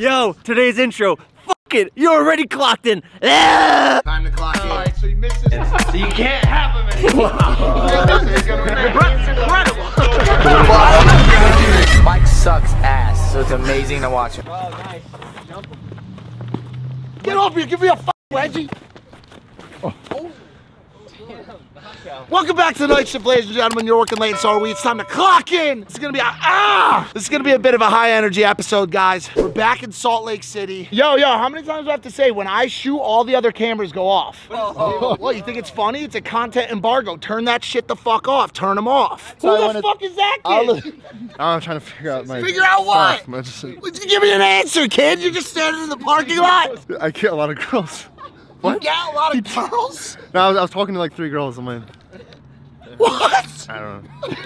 Yo, today's intro. Fuck it, you're already clocked in. Time to clock in. All right, so you missed this. So you can't have him anymore. Wow. It's incredible. Mike sucks ass, so it's amazing to watch him. Oh, nice. Jump. Get off here, give me a fucking wedgie. Oh. Oh. Welcome back to The Night Shift, ladies and gentlemen. You're working late, so are we. It's time to clock in. It's gonna be a This is gonna be a bit of a high energy episode, guys. We're back in Salt Lake City. Yo, how many times do I have to say when I shoot, all the other cameras go off? Oh. What, you think it's funny? It's a content embargo. Turn that shit the fuck off. Turn them off. Who the fuck is that kid? I'm trying to figure out my. Figure out what? Give me an answer, kid. You're just standing in the parking lot. I get a lot of girls. What? You got a lot of girls? No, I was talking to like 3 girls. I'm like, what? I don't know. What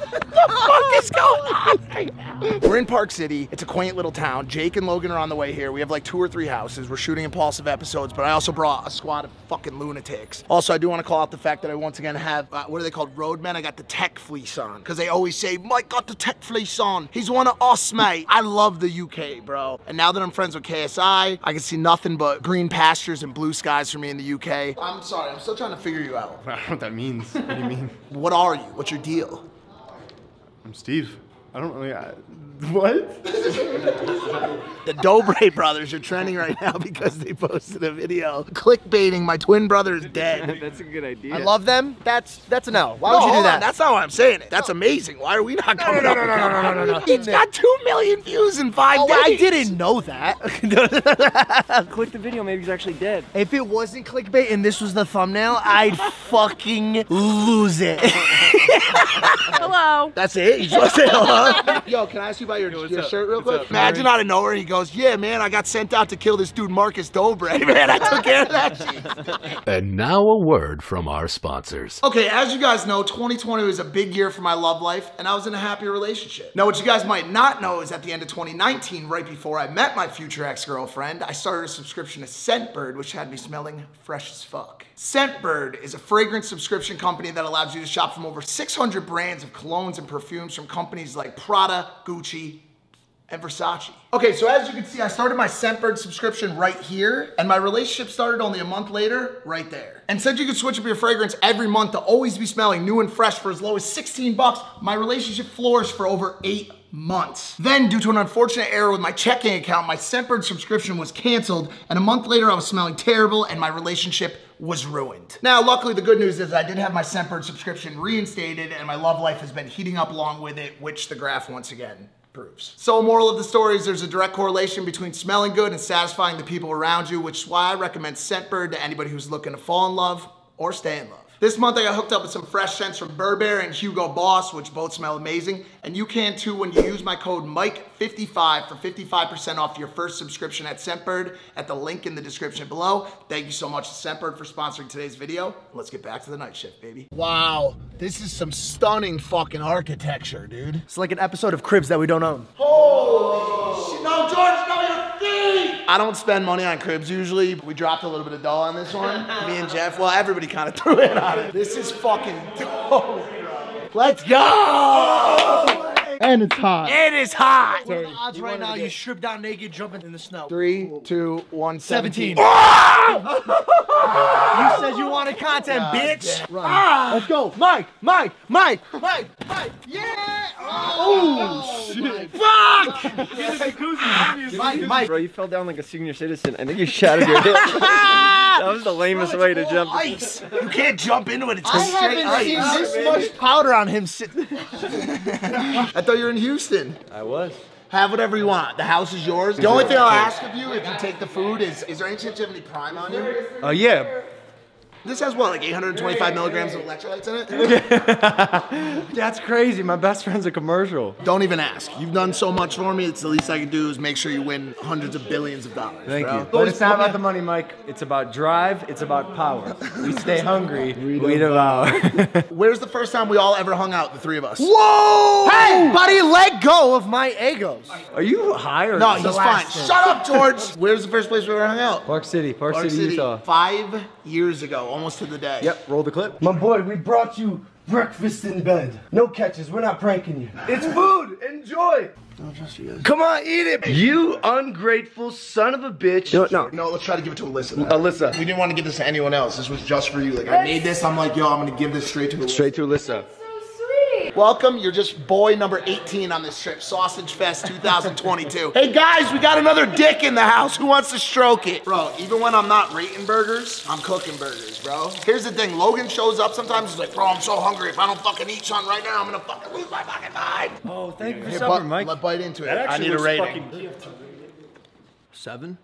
the fuck is going on right now? We're in Park City. It's a quaint little town. Jake and Logan are on the way here. We have like 2 or 3 houses. We're shooting impulsive episodes, but I also brought a squad of fucking lunatics. Also, I do want to call out the fact that I once again have, what are they called? Roadmen. I got the tech fleece on. Because they always say, Mike got the tech fleece on. He's one of us, mate. I love the UK, bro. And now that I'm friends with KSI, I can see nothing but green pastures and blue skies for me in the UK. I'm sorry. I'm still trying to figure you out. I don't know what that means. What do you mean? What are you? What's your deal? I'm Steve. I don't really. What? The Dobre Brothers are trending right now because they posted a video clickbaiting my twin brother's dead. That's a good idea. I love them. That's a no. Why would you do that? That's not why I'm saying it. That's amazing. Why are we not coming up? No. He's got 2 million views in 5 days. I didn't know that. Click the video. Maybe he's actually dead. If it wasn't clickbait and this was the thumbnail, I'd fucking lose it. Hello. That's it? You just say hello? Yo, can I ask you about your shirt real quick? Imagine out of nowhere he goes, yeah, man, I got sent out to kill this dude Marcus Dobre. Man, I took care of that shit. And now a word from our sponsors. Okay, as you guys know, 2020 was a big year for my love life, and I was in a happy relationship. Now, what you guys might not know is at the end of 2019, right before I met my future ex-girlfriend, I started a subscription to Scentbird, which had me smelling fresh as fuck. Scentbird is a fragrance subscription company that allows you to shop from over 600 brands of colognes and perfumes from companies like Prada, Gucci, and Versace. Okay, so as you can see, I started my Scentbird subscription right here, and my relationship started only a month later, right there. And said you could switch up your fragrance every month to always be smelling new and fresh for as low as 16 bucks. My relationship flourished for over 8 months. Then, due to an unfortunate error with my checking account, my Scentbird subscription was canceled, and a month later I was smelling terrible and my relationship was ruined. Now, luckily, the good news is I did have my Scentbird subscription reinstated, and my love life has been heating up along with it, which the graph once again proves. So, moral of the story is there's a direct correlation between smelling good and satisfying the people around you, which is why I recommend Scentbird to anybody who's looking to fall in love or stay in love. This month I got hooked up with some fresh scents from Burberry and Hugo Boss, which both smell amazing, and you can too when you use my code MIKE55 for 55% off your first subscription at Scentbird at the link in the description below. Thank you so much to Scentbird for sponsoring today's video. Let's get back to The Night Shift, baby. Wow, this is some stunning fucking architecture, dude. It's like an episode of Cribs that we don't own. Holy shit, no, George, no, you're thief! I don't spend money on Cribs usually, but we dropped a little bit of dough on this one. Me and Jeff, well, everybody kind of threw it on. This is fucking dope. Let's go! And it's hot. It is hot. What are the odds right now you strip down naked jumping in the snow? 3, 2, 1, 17. Oh! You said you wanted content, bitch. Ah! Let's go. Mike. Yeah. Oh shit. Fuck. Mike. Bro, you fell down like a senior citizen. I think you shattered your hip. That was the lamest way to jump. Ice. You can't jump into it. It's just straight ice. I haven't seen this much powder on him. I thought you were in Houston. I was. Have whatever you want. The house is yours. The only thing I'll ask of you if you take the food is there any chance you have any Prime on you? Oh, yeah. This has what, like 825 milligrams of electrolytes in it? That's crazy. My best friend's a commercial. Don't even ask. You've done so much for me. It's the least I can do is make sure you win hundreds of billions of dollars. Thank you. But it's not about the money, Mike. It's about drive. It's about power. We stay hungry. We devour. Where's the first time we all ever hung out, the 3 of us? Whoa! Hey, buddy, let go of my egos. Are you high or no, he's fine. Shut up, George. Where's the first place we ever hung out? Park City, Utah. 5 years ago. Almost to the day. Yep, roll the clip. My boy, we brought you Breakfast in bed. No catches, we're not pranking you. It's food, enjoy. No, just you. Come on, eat it. You ungrateful son of a bitch. No, let's try to give it to Alyssa. Man. Alyssa. We didn't want to give this to anyone else. This was just for you. Like, I made this, I'm like, yo, I'm gonna give this straight to Alyssa. Straight to Alyssa. Welcome, you're just boy number 18 on this trip. Sausage Fest 2022. Hey guys, we got another dick in the house. Who wants to stroke it? Bro, even when I'm not rating burgers, I'm cooking burgers, bro. Here's the thing, Logan shows up sometimes, he's like, bro, I'm so hungry. If I don't fucking eat something right now, I'm gonna fucking lose my fucking mind. Oh, thank you for supper, Mike. Let's bite into it. I need a rating. Seven?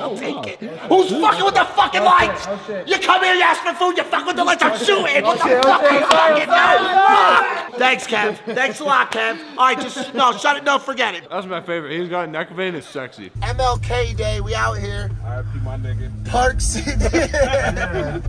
I'll take it. Who's fucking with the fucking lights? You come here, you ask for food, you fuck with the lights, I'm shooting! What the fuck are you fucking doing? Thanks, Kev. Thanks a lot, Kev. Alright, just, no, shut it, no, forget it. That's my favorite. He's got a neck vein, it's sexy. MLK Day, we out here. RIP my nigga. Park City.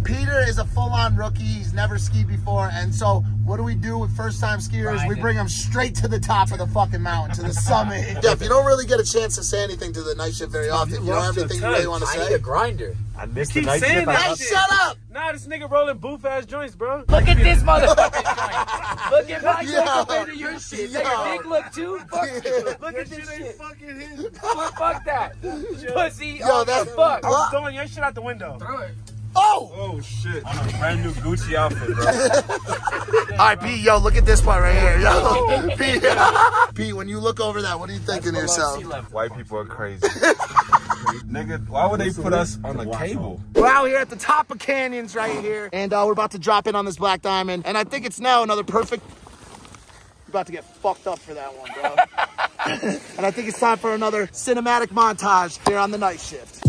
Peter is a full-on rookie, he's never skied before, and so what do we do with first-time skiers? We bring them straight to the top of the fucking mountain, to the summit. Yeah, if you don't really get a chance to say anything to the Night Shift very often, you don't have anything you really want to say. I need a grinder. I miss the Night Shift. Hey, shut up! Nah, this nigga rolling boof-ass joints, bro. Look at this motherfucking joint. Look at my shit compared to your shit. Take a big look, too. Fuck you. Look at this shit. Fucking hit. Fuck that. Pussy. Yo, that's fuck. I'm throwing your shit out the window. Throw it. Oh! Oh, shit. On a brand new Gucci outfit, bro. All right, Pete, yo, look at this part right here. Yo, Pete, Pete, when you look over that, what are you thinking to yourself? White people are crazy. Nigga, why would they put us on a cable? We're out here at the top of canyons right here, and we're about to drop in on this black diamond, and I think it's now another perfect... You're about to get fucked up for that one, bro. And I think it's time for another cinematic montage here on the Night Shift.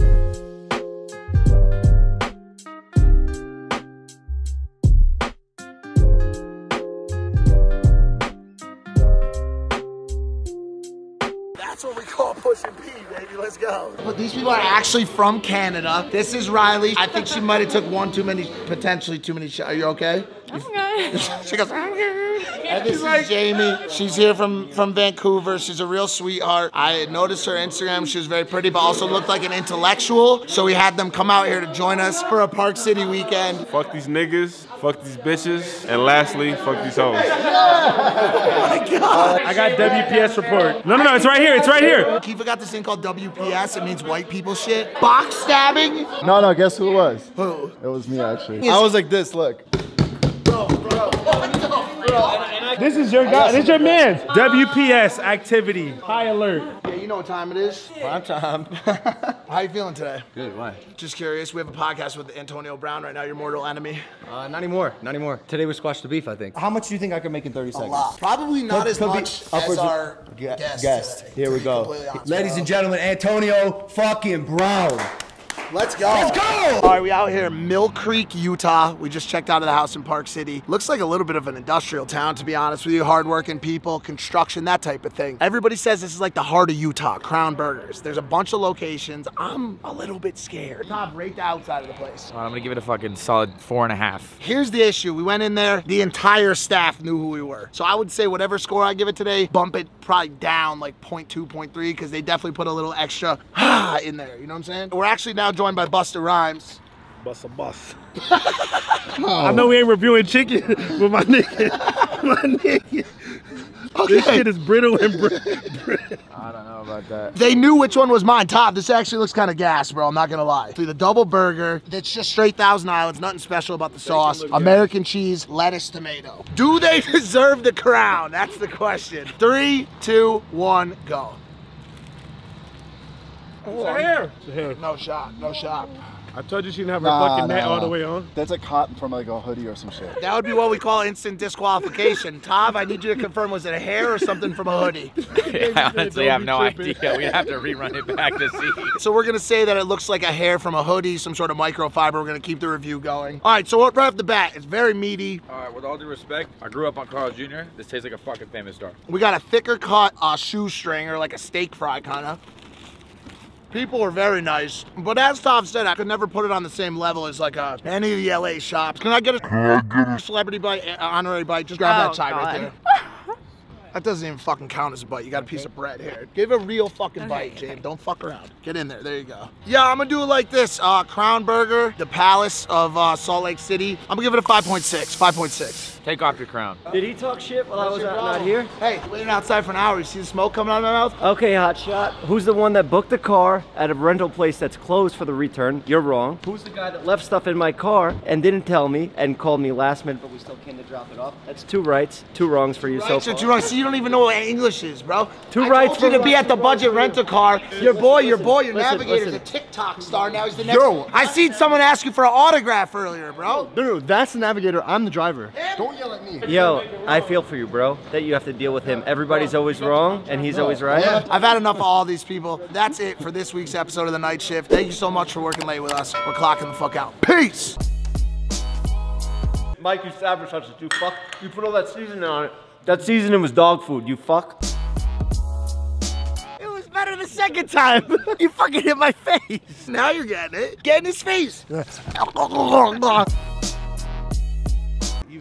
Let's go. But these people are actually from Canada. This is Riley. I think she might have took one too many, potentially too many shots. Are you okay? I'm okay. She goes, I'm okay. And this is Jamie. She's here from Vancouver. She's a real sweetheart. I noticed her Instagram. She was very pretty, but also looked like an intellectual. So we had them come out here to join us for a Park City weekend. Fuck these niggas. Fuck these bitches. And lastly, fuck these hoes. Oh my God. I got WPS report. No, no, no. It's right here. It's right here. Kiva got this thing called WPS. It means white people shit. Box stabbing. No, no. Guess who it was? Who? It was me, actually. I was like this. Look. Bro, bro. This is your guy. This is your man. WPS activity. High alert. Yeah, you know what time it is. Prime time. How you feeling today? Good. Why? Just curious. We have a podcast with Antonio Brown right now. Your mortal enemy. Not anymore. Not anymore. Today we squashed the beef. I think. How much do you think I could make in 30 seconds? A lot. Probably not as much as our guest. Here we go. Ladies and gentlemen, Antonio fucking Brown. Let's go. Let's go! All right, we out here in Mill Creek, Utah. We just checked out of the house in Park City. Looks like a little bit of an industrial town, to be honest with you. Hardworking people, construction, that type of thing. Everybody says this is like the heart of Utah, Crown Burgers. There's a bunch of locations. I'm a little bit scared. Top right the outside of the place. All right, I'm gonna give it a fucking solid 4.5. Here's the issue. We went in there, the entire staff knew who we were. So I would say whatever score I give it today, bump it probably down like 0.2, 0.3, because they definitely put a little extra in there. You know what I'm saying? We're actually now joined by Busta Rhymes. Busta Bus. Oh. I know we ain't reviewing chicken, but my nigga, okay. This shit is brittle and brittle. I don't know about that. They knew which one was mine. Todd, this actually looks kind of gas, bro. I'm not gonna lie. See, the double burger, that's just straight Thousand Islands. Nothing special about the sauce. American cheese, lettuce, tomato. Do they deserve the crown? That's the question. 3, 2, 1, go. It's her hair. It's her hair. No shot, no shot. I told you she didn't have her fucking net all the way on. That's like cotton from like a hoodie or some shit. That would be what we call instant disqualification. Tav, I need you to confirm, was it a hair or something from a hoodie? I honestly have no idea. We'd have to rerun it back to see. So we're going to say that it looks like a hair from a hoodie, some sort of microfiber. We're going to keep the review going. All right, so right off the bat, it's very meaty. All right, with all due respect, I grew up on Carl Jr. This tastes like a fucking famous star. We got a thicker cut shoestring or like a steak fry kind of. People are very nice, but as Tom said, I could never put it on the same level as like any of the LA shops. Can I get a celebrity bite, honorary bite? Just grab that side right there. That doesn't even fucking count as a bite. You got a piece of bread here. Give a real fucking bite, James. Don't fuck around. Get in there. There you go. Yeah, I'm gonna do it like this. Crown Burger, the Palace of Salt Lake City. I'm gonna give it a 5.6. 5.6. Take off your crown. Did he talk shit while I was not here? Hey, waiting outside for an hour. You see the smoke coming out of my mouth? Okay, hot shot. Who's the one that booked the car at a rental place that's closed for the return? You're wrong. Who's the guy that left stuff in my car and didn't tell me and called me last minute, but we still came to drop it off? That's two rights, two wrongs for you so far. Two rights. You don't even know what English is, bro. Two rights for you to be at the budget rent-a-car. Your boy, your navigator's a TikTok star. Now he's the next. Yo, I seen someone ask you for an autograph earlier, bro. Dude, that's the navigator. I'm the driver. Don't yell at me. Yo, I feel for you, bro, that you have to deal with him. Everybody's always wrong, and he's always right. Yeah. I've had enough of all these people. That's it for this week's episode of The Night Shift. Thank you so much for working late with us. We're clocking the fuck out. Peace. Mike, you sabotaged it, you fuck. You put all that seasoning on it. That seasoning was dog food, you fuck. It was better the second time. You fucking hit my face. Now you're getting it. Get in his face. You've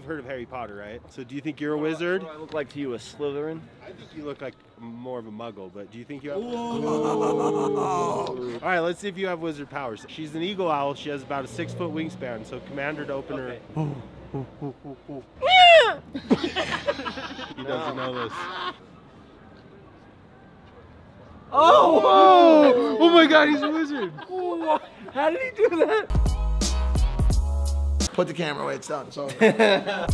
heard of Harry Potter, right? So do you think you're a wizard? What do I look like to you, a Slytherin? I think you look like more of a Muggle, but do you think you have... All right, let's see if you have wizard powers. She's an eagle owl. She has about a 6-foot wingspan, so command her to open her... Ooh. He doesn't know this. Oh! Whoa. Oh my god, he's a wizard! How did he do that? Put the camera away, it's done. It's over.